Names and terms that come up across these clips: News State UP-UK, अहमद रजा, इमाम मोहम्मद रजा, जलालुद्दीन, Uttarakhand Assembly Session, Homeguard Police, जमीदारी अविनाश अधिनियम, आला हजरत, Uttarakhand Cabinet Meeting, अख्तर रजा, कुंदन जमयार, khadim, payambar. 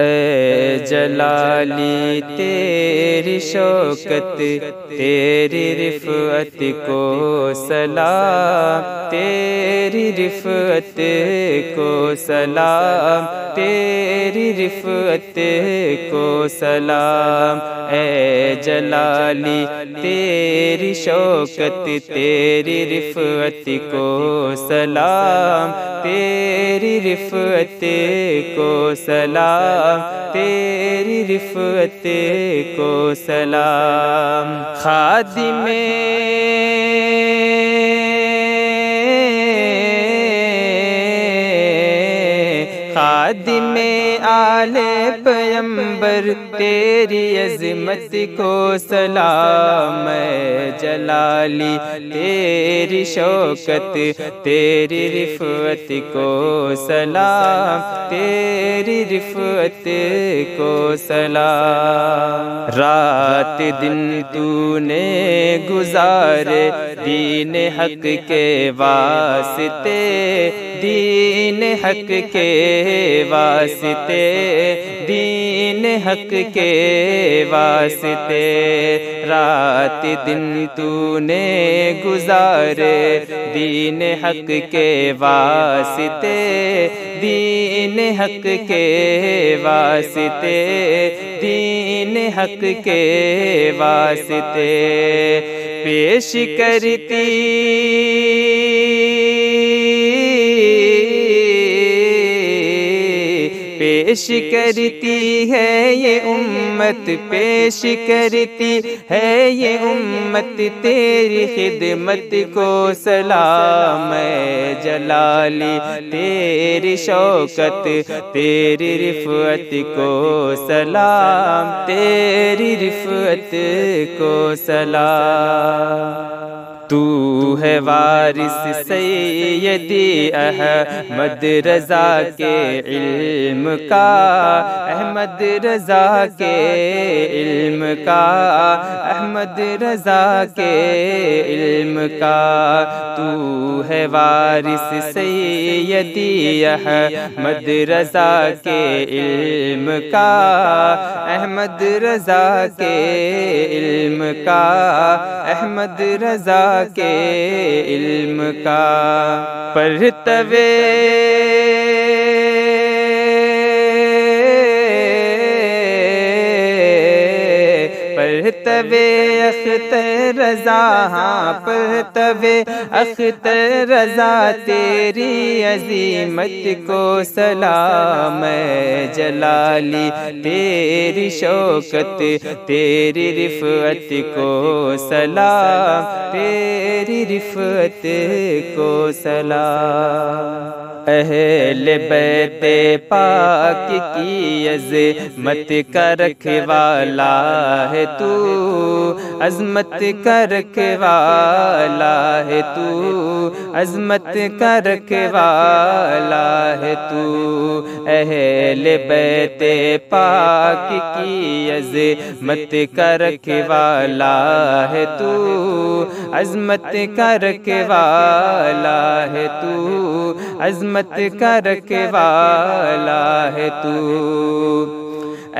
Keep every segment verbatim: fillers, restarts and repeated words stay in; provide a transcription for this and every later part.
ए जलाली तेरी शौकत तेरी रिफ़अत को सलाम, तेरी रिफ़अत को सलाम, तेरी रिफ़अत को सलाम। ए जलाली तेरी शौकत तेरी रिफ़अत को सलाम, तेरी रिफ़अत को सलाम, तेरी रिफ़अत को सलाम। खादिमे खादिमे आले पैगंबर तेरी अज़मत को सलाम। जलाली तेरी शौकत तेरी रिफ़अत को सलाम, तेरी रिफ़अत को सलाम। रात दिन तूने गुजारे दीन हक के वास्ते, दीन हक के वास्ते, दीन हक के वास्ते। रात दिन तूने गुजारे दीन हक के वास्ते, दीन हक के वास्ते, दीन हक के वास्ते। पेश करती पेश करती है ये उम्मत, पेश करती है ये उम्मत तेरी खिदमत को सलाम। जलाली तेरी शौकत तेरी रिफ़अत को सलाम, तेरी रिफ़अत को सलाम। तू है वारिस सैयदी अहमद रजा के इल्म का, अहमद रजा के इल्म का, अहमद रजा के इल्म का। तू है वारिस सैयदी अहमद रजा के इल्म का, अहमद रजा के इल्म का, अहमद रजा के इल्म का। परतवे परतवे अख्तर रजा, हाँ परतवे अख्तर रजा तेरी अज़ीमत को सलाम। जलाली तेरी शौकत तेरी रिफ़अत को सलाम, तेरी रिफ़अत को सलाम। अहले बैते पाक की अज़मत का रखवाला है तू, अज़मत का रखवाला है तू, अज़मत का रखवाला है तू। अहले बैते पाक की अज़मत का रखवाला है तू, अज़मत का रखवाला है तू, अज़मत मत का रखवाला है तू।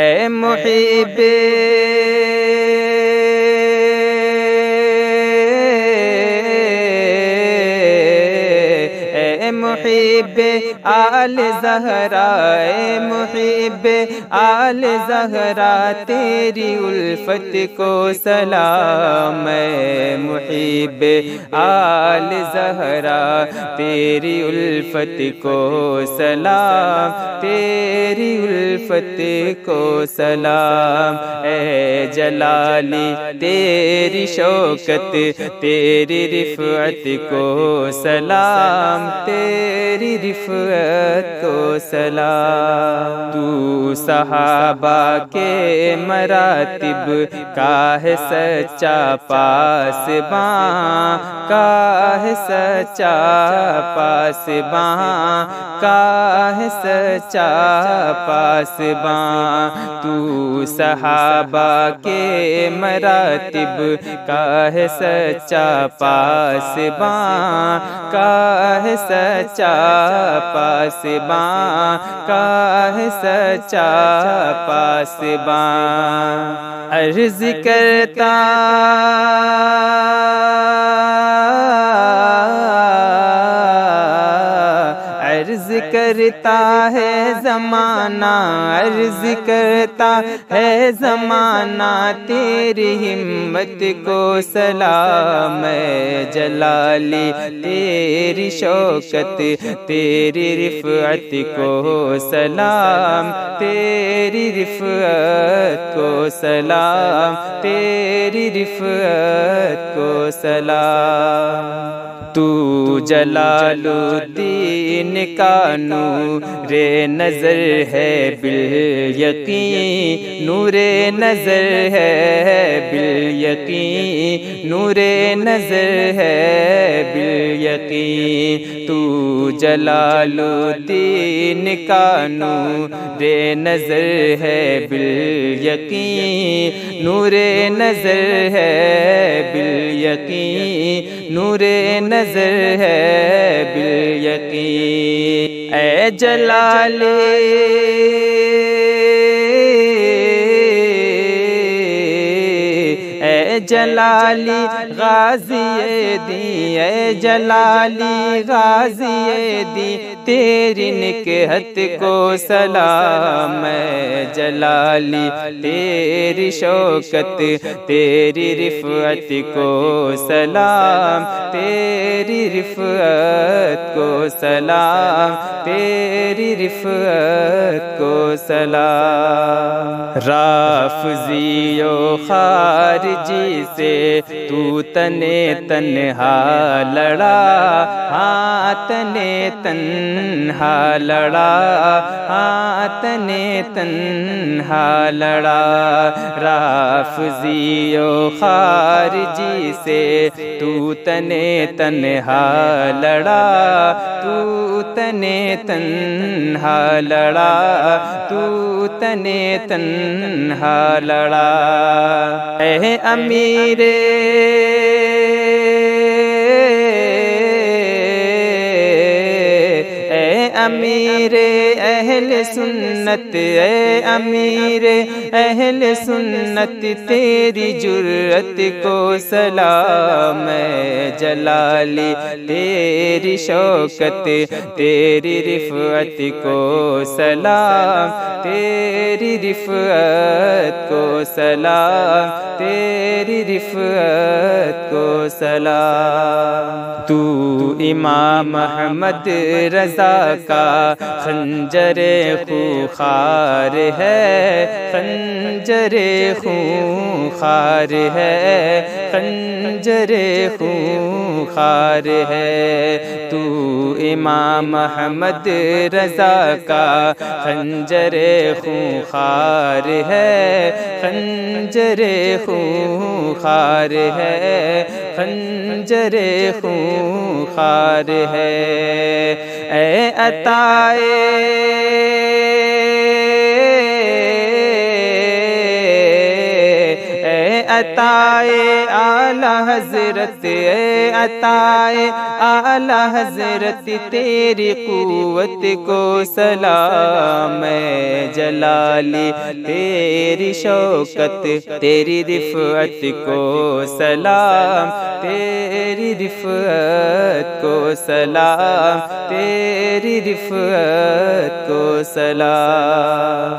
ऐ मुहिबे मुहिबे आल ज़हरा, ए मुहिबे आल ज़हरा तेरी उल्फत को सलाम। मुहिबे आल ज़हरा तेरी उल्फत को सलाम, तेरी उल्फत को सलाम। ए जलाली तेरी शौकत तेरी रिफ़अत को सलाम, तेरी रिफ़अत को सलाम। तू सहाबा के मरातिब का है सच्चा पासबां, का है सच्चा पासबां, का है सच्चा पासबां। तू सहाबा के मरातिब का है सच्चा पासबां, का है सच्चा पासबां, का है सच्चा चाचा पासबां अर्ज करता अर्ज करता है ज़माना अर्ज करता है ज़माना तेरी हिम्मत को सलाम जलाली तेरी शौकत तेरी रिफ़अत को सलाम तेरी रिफ़अत को सलाम तेरी रिफ़अत को सलाम। तू जलालुद्दीन का नूरे नज़र है बिल यकीन नूरे नज़र है बिल यकीन नूरे नज़र है बिल यकीन। तू जलालुद्दीन का नूरे नज़र है बिल यकीन नूरे नज़र है बिल यकीन नूरे नजर है बिल यकीन। ऐ जलाले ऐ जलाली गाज़ी दी ऐ जलाली गाज़ी दी तेरी निकहत को सलाम जलाली तेरी शौकत तेरी रिफ़अत को सलाम तेरी रिफ़अत को सलाम तेरी रिफ़अत को सलाम। राफ़ज़ियो ख़ारिजी से तू तने तन्हा लड़ा हाँ तने तन तन्हा लड़ा हाँ तने तन्हा लड़ा। राफ़ज़ियो ख़ारिजी से तू तने तन्हा लड़ा तू तने तन्हा लड़ा तू तने तन्हा लड़ा। ऐ अमीरे अमीरे अहल सुन्नत ऐ अमीरे अहल सुन्नत तेरी जुर्रत को सलाम जलाली तेरी शौकत तेरी रिफ़अत को सलाम तेरी रिफ़अत को सलाम तेरी रिफ़अत को सलाम। तू इमाम मोहम्मद रजा का खंजरे खूंखार है खंजरे खूंखार है खंजरे खूंखार है। तू इमाम अहमद रजा का खंजरे खूंखार है खंजरे खूंखार है खंजरे खूंखार है। ऐ अताए अताए आला हजरत ऐ अताए आला हजरत तेरी कुव्वत को सलाम जलाली तेरी शौकत तेरी रिफ़अत को सलाम तेरी रिफ़अत को सलाम तेरी रिफ़अत को सलाम।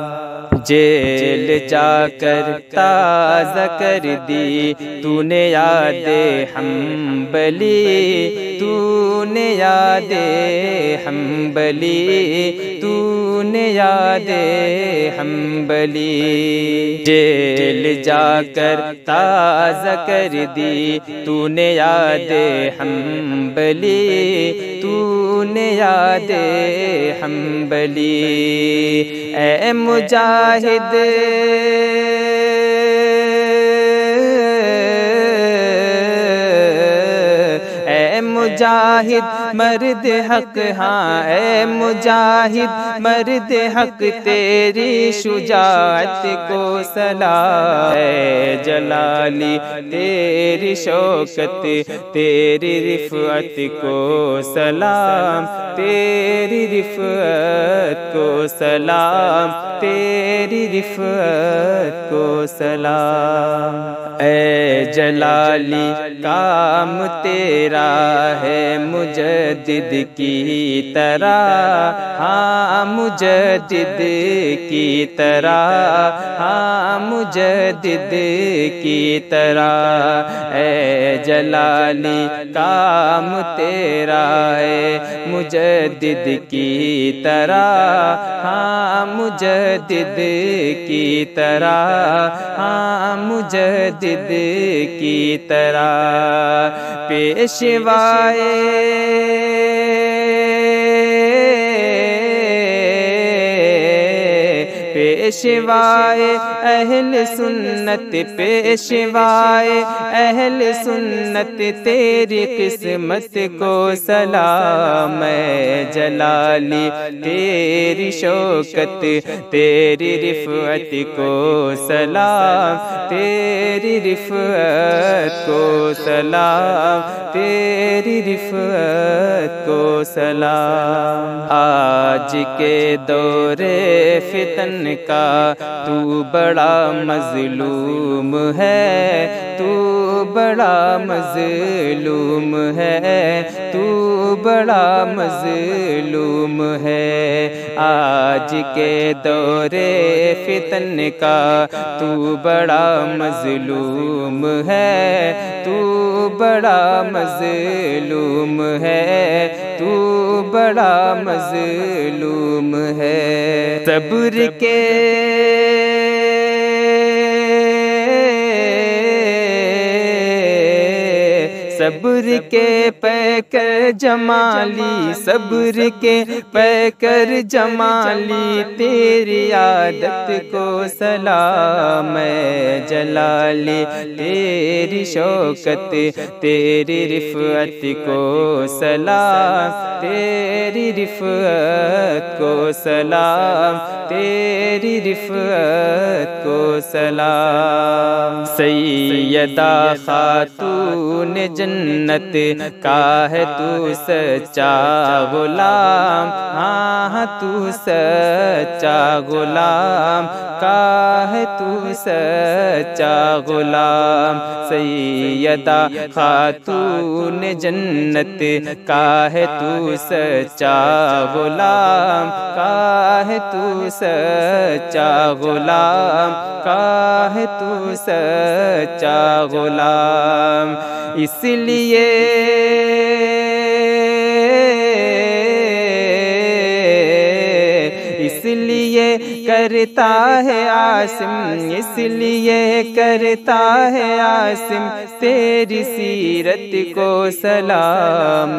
जेल जाकर ताज़ा कर दी तूने यादे हम्बली तूने यादे हम्बली तूने यादे हम्बली। जेल जाकर ताज़ा कर दी तूने यादे हम्बली तूने यादे हम्बली। ऐ मुजाहिद मुजाहिद ऐ मुजाहिद मर्द हक, हाँ ए मुजाहिद मर्द हक, तेरी शुजाअत को सलाम। जलाली तेरी शौकत, तेरी रिफ़अत को सलाम, तेरी रिफ़अत को सलाम, तेरी रिफ़अत को सलाम। ए जलाली काम तेरा है मुजद्दिद की तरह, हाँ मुजद्दिद की तरह, हाँ मुजद्दिद की तरह। ए जलाली काम तेरा है मुजद्दिद की तरह, हाँ मुजद्दिद की तरह, हाँ मुजद्दिद की तरह। पेशवाए पेशवाए अहल सुन्नत, पेशवाए अहल सुन्नत, तेरी किस्मत को सलाम। जलाली तेरी शौकत, तेरी रिफ़अत को सलाम, तेरी रिफ़अत को सलाम, तेरी रिफ़अत को सलाम। आज के दौरे फितन का तू बड़ा मजलूम है, तू बड़ा मजलूम है, तू बड़ा मजलूम है। आज के दौरे फितन का तू बड़ा मजलूम है, तू बड़ा मजलूम है, तू बड़ा मजलूम है। सब्र के सब्र के पैकर जमाली, सब्र के पैकर जमाली, तेरी आदत को सलाम। जलाली तेरी शौकत, तेरी रिफ़अत को सलाम, तेरी रिफ़अत को सलाम, तेरी रिफ़अत को सलाम। सैयदा खातून जन्नत का है तू सच्चा गुलाम, हाँ तू सच्चा गुलाम, का है तू सच्चा गुलाम। सैयदा खातून जन्नत का है तू सच्चा गुलाम, का है तू सच्चा गुलाम, का है तू सच्चा गुलाम। इसलिए इसलिए करता है आसिम, इसलिए करता है आसिम, तेरी सीरत को सलाम।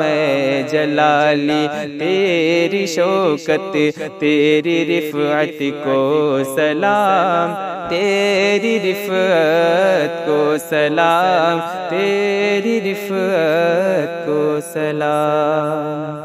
जलाली तेरी शौकत, तेरी रिफ़अत को सलाम, तेरी रिफ़अत को सलाम, तेरी रिफ़अत को सलाम।